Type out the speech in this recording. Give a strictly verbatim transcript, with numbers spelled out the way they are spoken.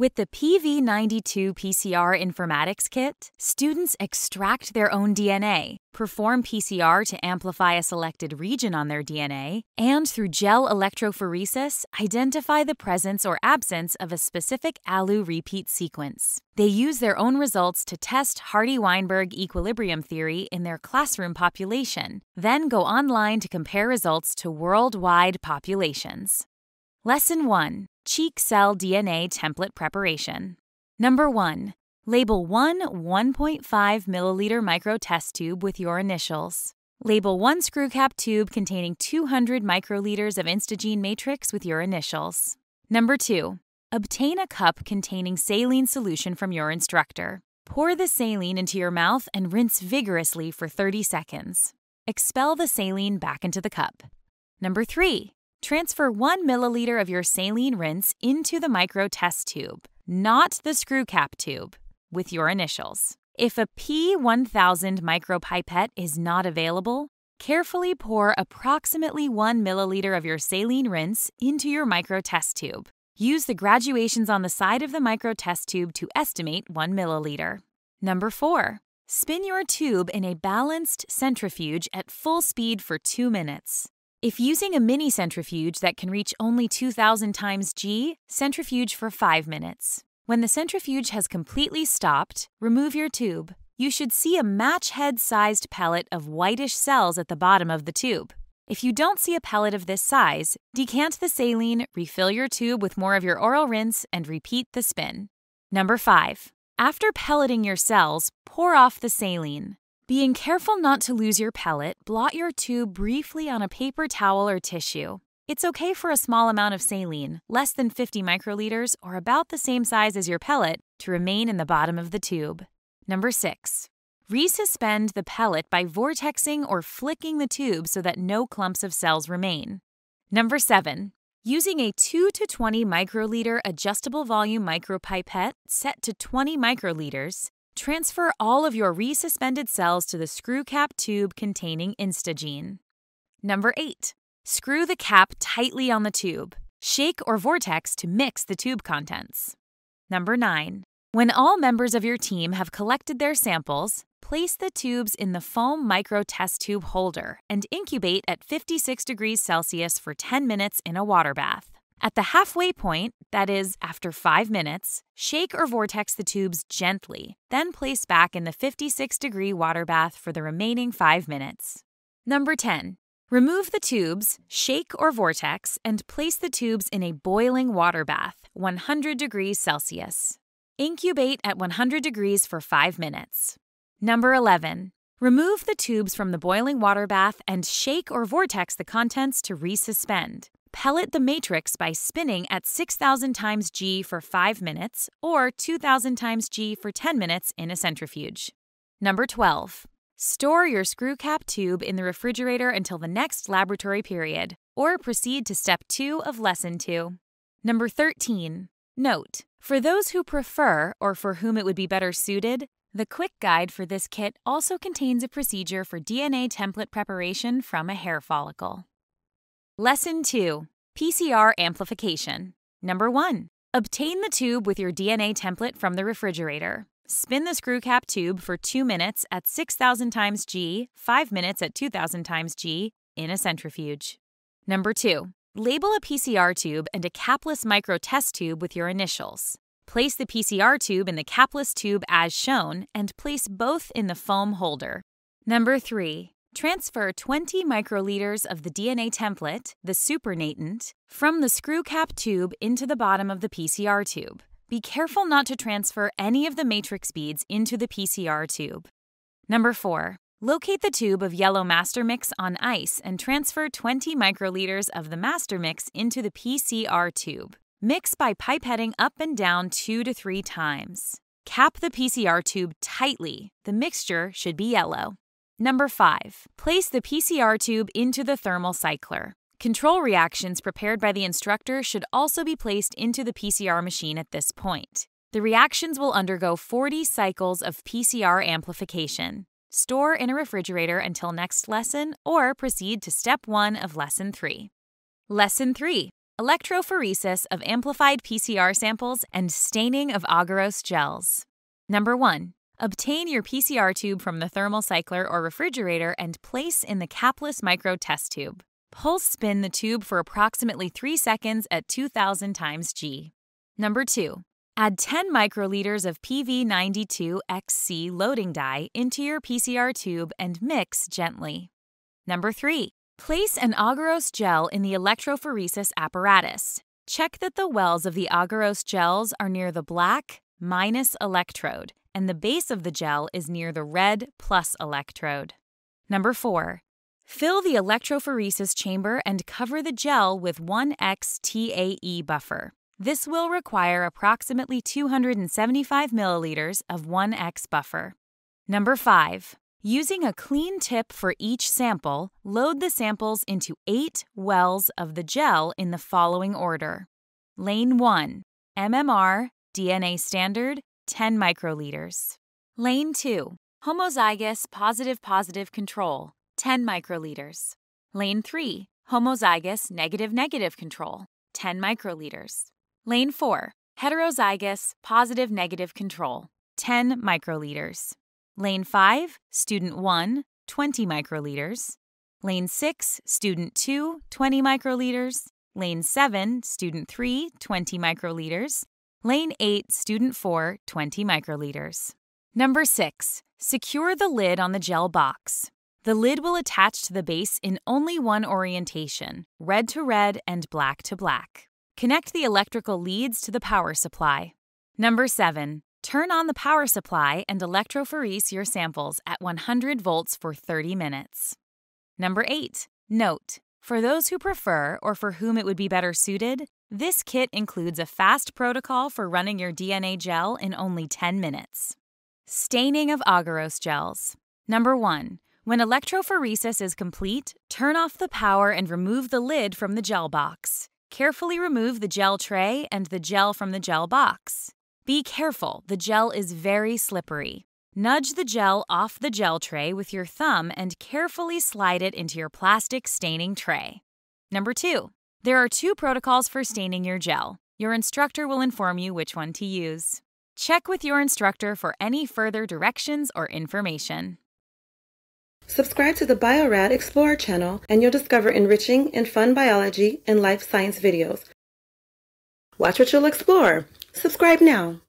With the P V ninety-two P C R Informatics Kit, students extract their own D N A, perform P C R to amplify a selected region on their D N A, and through gel electrophoresis, identify the presence or absence of a specific Alu repeat sequence. They use their own results to test Hardy-Weinberg equilibrium theory in their classroom population, then go online to compare results to worldwide populations. Lesson one. Cheek cell D N A template preparation. Number one. Label one 1.5 milliliter micro test tube with your initials. Label one screw cap tube containing two hundred microliters of InstaGene matrix with your initials. Number two. Obtain a cup containing saline solution from your instructor. Pour the saline into your mouth and rinse vigorously for thirty seconds. Expel the saline back into the cup. Number three. Transfer one milliliter of your saline rinse into the micro test tube, not the screw cap tube, with your initials. If a P one thousand micropipette is not available, carefully pour approximately one milliliter of your saline rinse into your micro test tube. Use the graduations on the side of the micro test tube to estimate one milliliter. Number four, spin your tube in a balanced centrifuge at full speed for two minutes. If using a mini centrifuge that can reach only two thousand times G, centrifuge for five minutes. When the centrifuge has completely stopped, remove your tube. You should see a match head-sized pellet of whitish cells at the bottom of the tube. If you don't see a pellet of this size, decant the saline, refill your tube with more of your oral rinse, and repeat the spin. Number five. After pelleting your cells, pour off the saline. Being careful not to lose your pellet, blot your tube briefly on a paper towel or tissue. It's okay for a small amount of saline, less than fifty microliters or about the same size as your pellet, to remain in the bottom of the tube. Number six. Resuspend the pellet by vortexing or flicking the tube so that no clumps of cells remain. Number seven. Using a two to twenty microliter adjustable volume micropipette set to twenty microliters, transfer all of your resuspended cells to the screw cap tube containing InstaGene. Number eight. Screw the cap tightly on the tube. Shake or vortex to mix the tube contents. Number nine. When all members of your team have collected their samples, place the tubes in the foam micro test tube holder and incubate at fifty-six degrees Celsius for ten minutes in a water bath. At the halfway point, that is, after five minutes, shake or vortex the tubes gently, then place back in the fifty-six degree water bath for the remaining five minutes. Number ten. Remove the tubes, shake or vortex, and place the tubes in a boiling water bath, one hundred degrees Celsius. Incubate at one hundred degrees for five minutes. Number eleven. Remove the tubes from the boiling water bath and shake or vortex the contents to resuspend. Pellet the matrix by spinning at six thousand times G for five minutes or two thousand times G for ten minutes in a centrifuge. Number twelve. Store your screw cap tube in the refrigerator until the next laboratory period, or proceed to step two of lesson two. Number thirteen. Note: for those who prefer, or for whom it would be better suited, the quick guide for this kit also contains a procedure for D N A template preparation from a hair follicle. Lesson two. P C R amplification. Number one. Obtain the tube with your D N A template from the refrigerator. Spin the screw cap tube for two minutes at six thousand times G, five minutes at two thousand times G, in a centrifuge. Number two. Label a P C R tube and a capless micro test tube with your initials. Place the P C R tube in the capless tube as shown and place both in the foam holder. Number three. Transfer twenty microliters of the D N A template, the supernatant, from the screw cap tube into the bottom of the P C R tube. Be careful not to transfer any of the matrix beads into the P C R tube. Number four. Locate the tube of yellow master mix on ice and transfer twenty microliters of the master mix into the P C R tube. Mix by pipetting up and down two to three times. Cap the P C R tube tightly. The mixture should be yellow. Number five. Place the P C R tube into the thermal cycler. Control reactions prepared by the instructor should also be placed into the P C R machine at this point. The reactions will undergo forty cycles of P C R amplification. Store in a refrigerator until next lesson or proceed to step one of lesson three. Lesson three. electrophoresis of amplified P C R samples and staining of agarose gels. Number one, obtain your P C R tube from the thermal cycler or refrigerator and place in the capless micro test tube. Pulse spin the tube for approximately three seconds at two thousand times G. Number two, add ten microliters of P V ninety-two X C loading dye into your P C R tube and mix gently. Number three, place an agarose gel in the electrophoresis apparatus. Check that the wells of the agarose gels are near the black minus electrode and the base of the gel is near the red plus electrode. Number four, fill the electrophoresis chamber and cover the gel with one X T A E buffer. This will require approximately two hundred seventy-five milliliters of one X buffer. Number five, using a clean tip for each sample, load the samples into eight wells of the gel in the following order. Lane one, M M R, D N A standard, ten microliters. Lane two, homozygous positive-positive control, ten microliters. Lane three, homozygous negative-negative control, ten microliters. Lane four, heterozygous positive-negative control, ten microliters. Lane five, student one, twenty microliters. Lane six, student two, twenty microliters. Lane seven, student three, twenty microliters. Lane eight, student four, twenty microliters. Number six, secure the lid on the gel box. The lid will attach to the base in only one orientation, red to red and black to black. Connect the electrical leads to the power supply. Number seven, turn on the power supply and electrophorese your samples at one hundred volts for thirty minutes. Number eight, note, for those who prefer or for whom it would be better suited, this kit includes a fast protocol for running your D N A gel in only ten minutes. Staining of agarose gels. Number one, when electrophoresis is complete, turn off the power and remove the lid from the gel box. Carefully remove the gel tray and the gel from the gel box. Be careful, the gel is very slippery. Nudge the gel off the gel tray with your thumb and carefully slide it into your plastic staining tray. Number two, there are two protocols for staining your gel. Your instructor will inform you which one to use. Check with your instructor for any further directions or information. Subscribe to the Bio-Rad Explorer channel and you'll discover enriching and fun biology and life science videos. Watch what you'll explore. Subscribe now.